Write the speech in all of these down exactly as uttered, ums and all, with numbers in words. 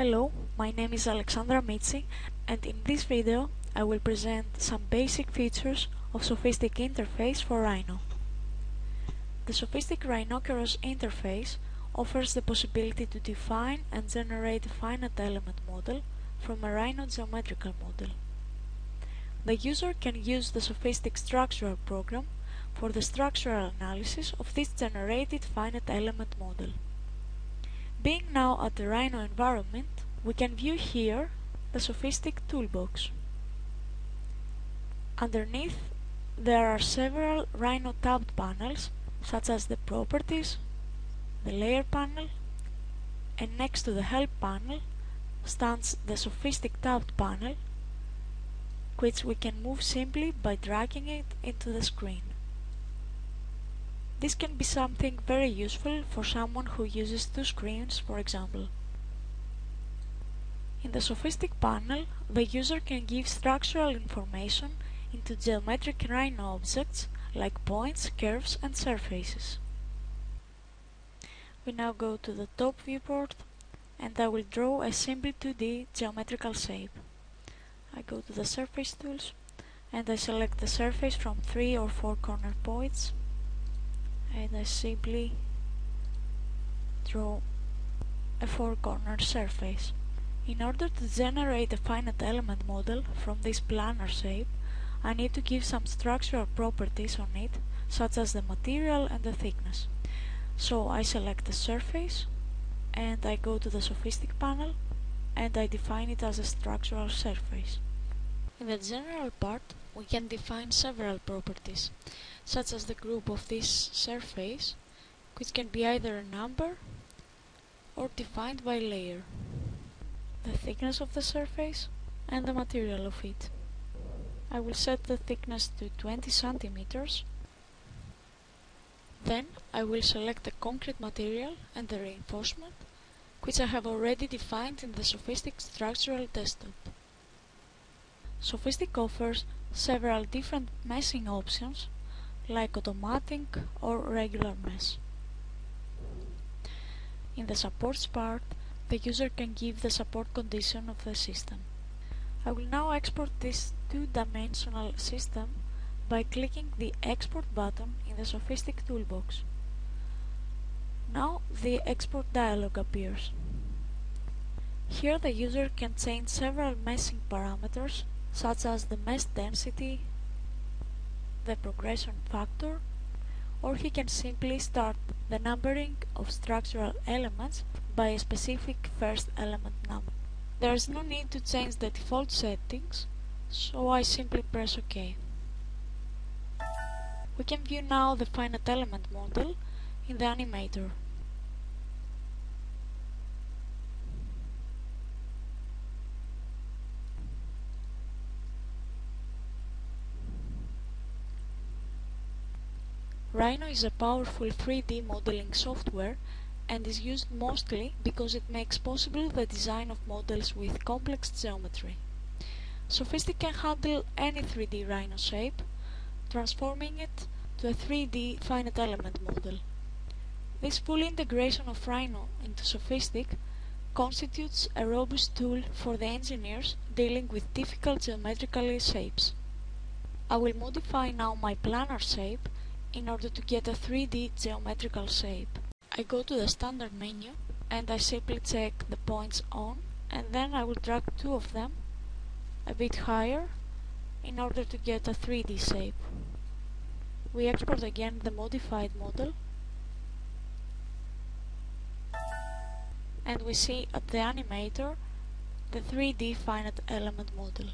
Hello, my name is Alexandra Mitsi, and in this video I will present some basic features of SOFiSTiK interface for Rhino. The SOFiSTiK Rhinoceros interface offers the possibility to define and generate a finite element model from a Rhino geometrical model. The user can use the SOFiSTiK structural program for the structural analysis of this generated finite element model. Being now at the Rhino environment, we can view here the SOFiSTiK toolbox. Underneath, there are several Rhino tabbed panels, such as the Properties, the Layer panel, and next to the Help panel stands the SOFiSTiK tabbed panel, which we can move simply by dragging it into the screen. This can be something very useful for someone who uses two screens, for example. In the SOFiSTiK panel, the user can give structural information into geometric Rhino objects like points, curves, and surfaces. We now go to the top viewport, and I will draw a simple two D geometrical shape. I go to the Surface tools, and I select the surface from three or four corner points. And I simply draw a four-corner surface. In order to generate a finite element model from this planar shape, I need to give some structural properties on it, such as the material and the thickness. So I select the surface, and I go to the SOFiSTiK panel, and I define it as a structural surface. In the general part, we can define several properties, such as the group of this surface, which can be either a number or defined by layer, the thickness of the surface and the material of it. I will set the thickness to twenty centimeters. Then I will select the concrete material and the reinforcement, which I have already defined in the SOFiSTiK structural desktop. SOFiSTiK offers several different meshing options, like automatic or regular mesh. In the supports part, the user can give the support condition of the system. I will now export this two-dimensional system by clicking the Export button in the SOFiSTiK toolbox. Now the Export dialog appears. Here the user can change several meshing parameters, such as the mesh density, the progression factor, or he can simply start the numbering of structural elements by a specific first element number. There is no need to change the default settings, so I simply press OK. We can view now the finite element model in the animator. Rhino is a powerful three D modeling software and is used mostly because it makes possible the design of models with complex geometry. SOFiSTiK can handle any three D Rhino shape, transforming it to a three D finite element model. This full integration of Rhino into SOFiSTiK constitutes a robust tool for the engineers dealing with difficult geometrical shapes. I will modify now my planar shape in order to get a three D geometrical shape. I go to the standard menu and I simply check the points on, and then I will drag two of them a bit higher in order to get a three D shape. We export again the modified model, and we see at the animator the three D finite element model.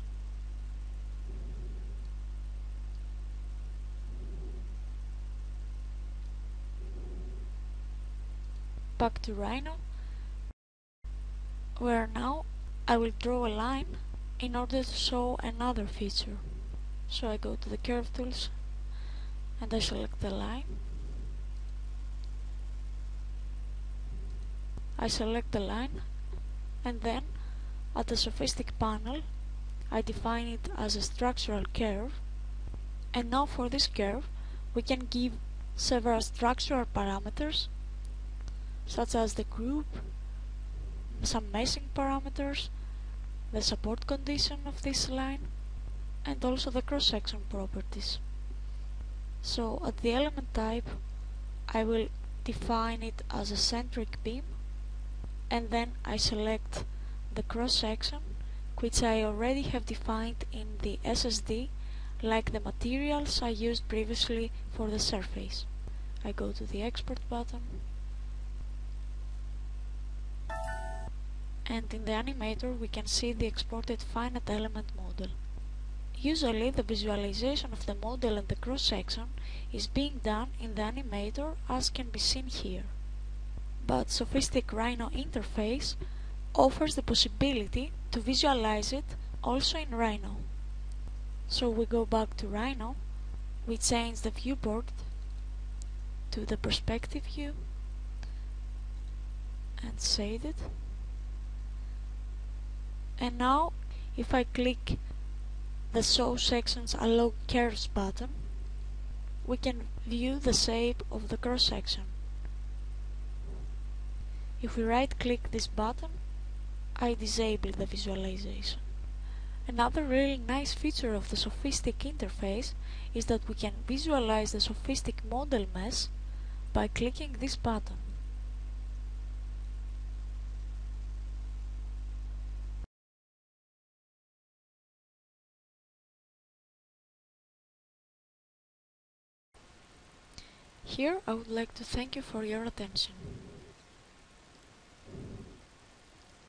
Back to Rhino, where now I will draw a line in order to show another feature. So I go to the Curve tools and I select the line. I select the line, and then at the SOFiSTiK panel I define it as a structural curve, and now for this curve we can give several structural parameters, such as the group, some meshing parameters, the support condition of this line, and also the cross-section properties. So at the element type I will define it as a centric beam, and then I select the cross-section, which I already have defined in the S S D, like the materials I used previously for the surface. I go to the export button, and in the animator we can see the exported finite element model. Usually the visualization of the model and the cross-section is being done in the animator, as can be seen here. But SOFiSTiK Rhino interface offers the possibility to visualize it also in Rhino. So we go back to Rhino, we change the viewport to the perspective view and shade it. And now if I click the Show Sections Along Curves button, we can view the shape of the cross-section. If we right-click this button, I disable the visualization. Another really nice feature of the SOFiSTiK interface is that we can visualize the SOFiSTiK model mesh by clicking this button. Here I would like to thank you for your attention.